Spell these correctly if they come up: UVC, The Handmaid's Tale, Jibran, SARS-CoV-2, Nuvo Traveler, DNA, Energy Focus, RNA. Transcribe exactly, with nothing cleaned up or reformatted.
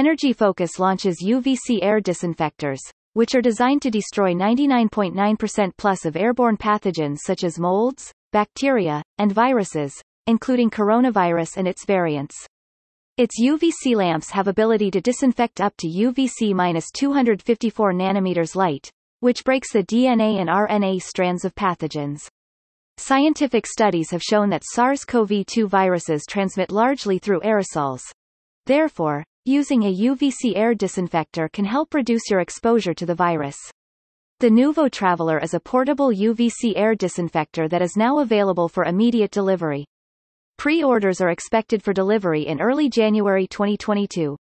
Energy Focus launches U V C air disinfectors, which are designed to destroy ninety-nine point nine percent plus of airborne pathogens such as molds, bacteria, and viruses, including coronavirus and its variants. Its U V C lamps have ability to disinfect up to U V C two fifty-four nanometers light, which breaks the D N A and R N A strands of pathogens. Scientific studies have shown that SARS CoV two viruses transmit largely through aerosols. Therefore, using a U V C air disinfector can help reduce your exposure to the virus. The Nuvo Traveler is a portable U V C air disinfector that is now available for immediate delivery. Pre-orders are expected for delivery in early January twenty twenty-two.